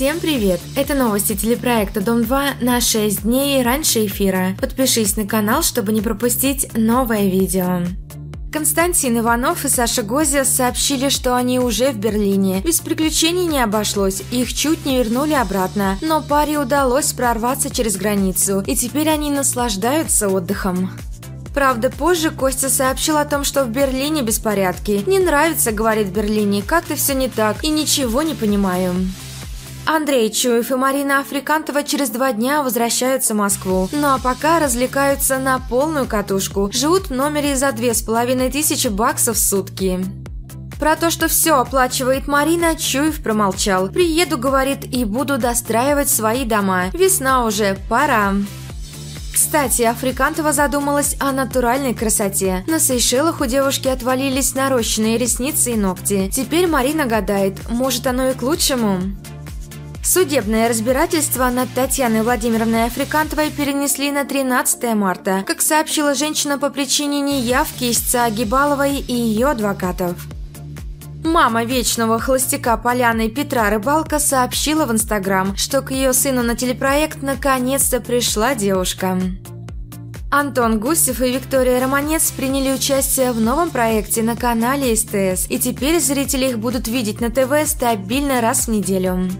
Всем привет! Это новости телепроекта Дом 2 на 6 дней раньше эфира. Подпишись на канал, чтобы не пропустить новое видео. Константин Иванов и Саша Гозиа сообщили, что они уже в Берлине. Без приключений не обошлось, их чуть не вернули обратно. Но паре удалось прорваться через границу, и теперь они наслаждаются отдыхом. Правда, позже Костя сообщил о том, что в Берлине беспорядки. «Не нравится, — говорит, — в Берлине, как-то все не так, и ничего не понимаю». Андрей Чуев и Марина Африкантова через 2 дня возвращаются в Москву. Ну а пока развлекаются на полную катушку. Живут в номере за 2500 баксов в сутки. Про то, что все оплачивает Марина, Чуев промолчал. «Приеду, — говорит, — и буду достраивать свои дома. Весна уже, пора». Кстати, Африкантова задумалась о натуральной красоте. На Сейшелах у девушки отвалились нарощенные ресницы и ногти. Теперь Марина гадает, может, оно и к лучшему? Судебное разбирательство над Татьяной Владимировной Африкантовой перенесли на 13 марта, как сообщила женщина, по причине неявки истца Агибаловой и ее адвокатов. Мама вечного холостяка Поляны Петра Рыбалка сообщила в Инстаграм, что к ее сыну на телепроект наконец-то пришла девушка. Антон Гусев и Виктория Романец приняли участие в новом проекте на канале СТС, и теперь зрители их будут видеть на ТВ стабильно раз в неделю.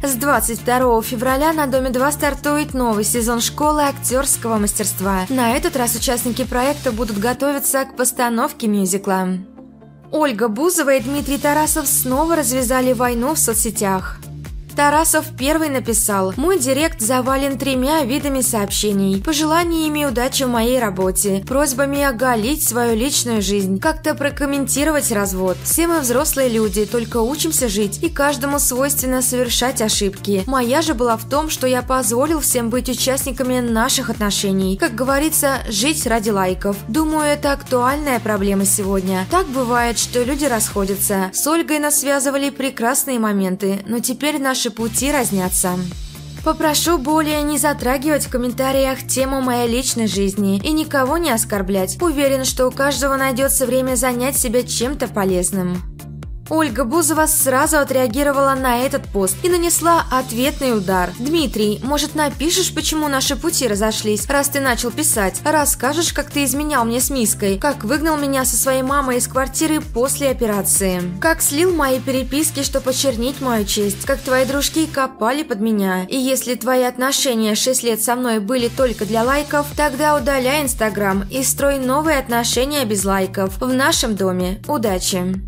С 22 февраля на Доме 2 стартует новый сезон школы актерского мастерства. На этот раз участники проекта будут готовиться к постановке мюзикла. Ольга Бузова и Дмитрий Тарасов снова развязали войну в соцсетях. Тарасов первый написал: «Мой директ завален 3 видами сообщений, пожеланиями удачи в моей работе, просьбами оголить свою личную жизнь, как-то прокомментировать развод. Все мы взрослые люди, только учимся жить, и каждому свойственно совершать ошибки. Моя же была в том, что я позволил всем быть участниками наших отношений. Как говорится, жить ради лайков. Думаю, это актуальная проблема сегодня. Так бывает, что люди расходятся. С Ольгой нас связывали прекрасные моменты, но теперь наши пути разнятся. Попрошу более не затрагивать в комментариях тему моей личной жизни и никого не оскорблять. Уверен, что у каждого найдется время занять себя чем-то полезным». Ольга Бузова сразу отреагировала на этот пост и нанесла ответный удар. «Дмитрий, может, напишешь, почему наши пути разошлись, раз ты начал писать? Расскажешь, как ты изменял мне с Миской, как выгнал меня со своей мамой из квартиры после операции, как слил мои переписки, чтобы очернить мою честь, как твои дружки копали под меня. И если твои отношения 6 лет со мной были только для лайков, тогда удаляй Инстаграм и строй новые отношения без лайков. В нашем доме. Удачи».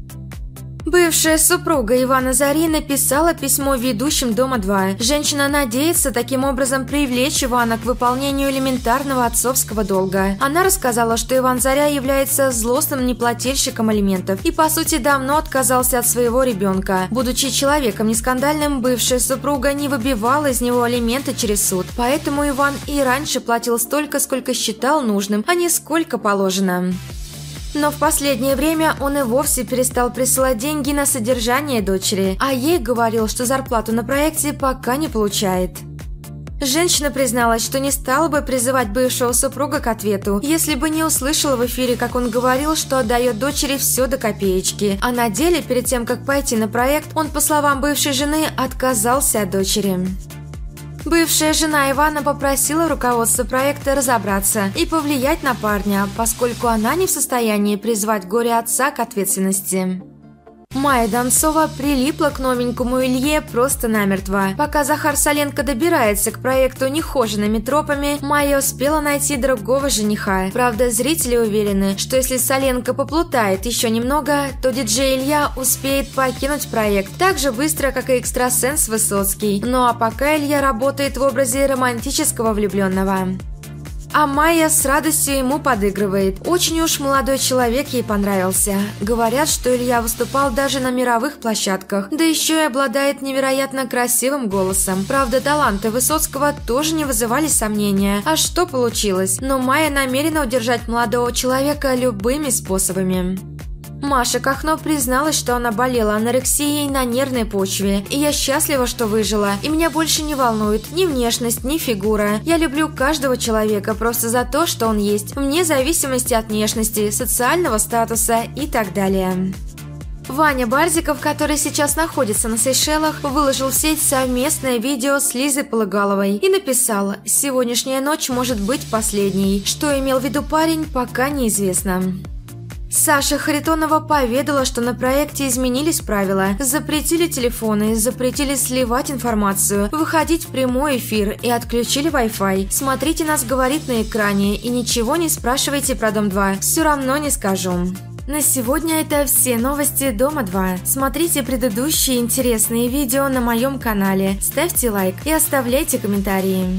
Бывшая супруга Ивана Зари написала письмо ведущим Дома 2. Женщина надеется таким образом привлечь Ивана к выполнению элементарного отцовского долга. Она рассказала, что Иван Заря является злостным неплательщиком алиментов и, по сути, давно отказался от своего ребенка. Будучи человеком нескандальным, бывшая супруга не выбивала из него алименты через суд. Поэтому Иван и раньше платил столько, сколько считал нужным, а не сколько положено. Но в последнее время он и вовсе перестал присылать деньги на содержание дочери, а ей говорил, что зарплату на проекте пока не получает. Женщина призналась, что не стала бы призывать бывшего супруга к ответу, если бы не услышала в эфире, как он говорил, что отдает дочери все до копеечки. А на деле, перед тем, как пойти на проект, он, по словам бывшей жены, отказался от дочери. Бывшая жена Ивана попросила руководство проекта разобраться и повлиять на парня, поскольку она не в состоянии призвать горе отца к ответственности. Майя Донцова прилипла к новенькому Илье просто намертво. Пока Захар Соленко добирается к проекту нехоженными тропами, Майя успела найти другого жениха. Правда, зрители уверены, что если Соленко поплутает еще немного, то диджей Илья успеет покинуть проект так же быстро, как и экстрасенс Высоцкий. Ну а пока Илья работает в образе романтического влюбленного. А Майя с радостью ему подыгрывает. Очень уж молодой человек ей понравился. Говорят, что Илья выступал даже на мировых площадках, да еще и обладает невероятно красивым голосом. Правда, таланты Высоцкого тоже не вызывали сомнения. А что получилось? Но Майя намерена удержать молодого человека любыми способами. Маша Кахно призналась, что она болела анорексией на нервной почве. «И я счастлива, что выжила. И меня больше не волнует ни внешность, ни фигура. Я люблю каждого человека просто за то, что он есть, вне зависимости от внешности, социального статуса и так далее». Ваня Барзиков, который сейчас находится на Сейшелах, выложил в сеть совместное видео с Лизой Полыгаловой и написал: «Сегодняшняя ночь может быть последней». Что имел в виду парень, пока неизвестно. Саша Харитонова поведала, что на проекте изменились правила. Запретили телефоны, запретили сливать информацию, выходить в прямой эфир и отключили Wi-Fi. Смотрите нас, говорит, на экране, и ничего не спрашивайте про Дом 2. Все равно не скажу. На сегодня это все новости Дома 2. Смотрите предыдущие интересные видео на моем канале, ставьте лайк и оставляйте комментарии.